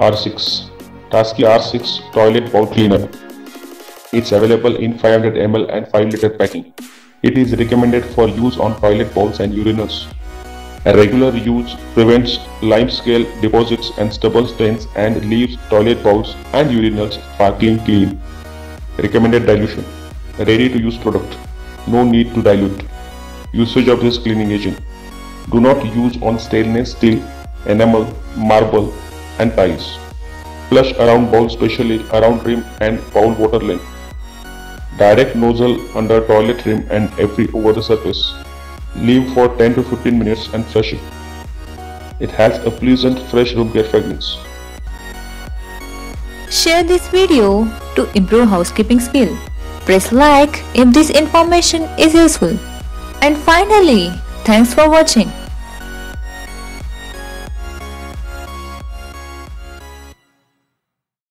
R6 Taski R6 Toilet Bowl Cleaner. It's available in 500 ml and 5 liter packing. It is recommended for use on toilet bowls and urinals. A regular use prevents limescale deposits and stubble stains and leaves toilet bowls and urinals sparkling clean. Recommended dilution. Ready to use product. No need to dilute. Usage of this cleaning agent. Do not use on stainless steel, enamel, marble and tiles. Flush around bowl, specially around rim and bowl water line. Direct nozzle under toilet rim and every over the surface. Leave for 10 to 15 minutes and flush it. It has a pleasant fresh room care fragrance. Share this video to improve housekeeping skill. Press like if this information is useful. And finally, thanks for watching.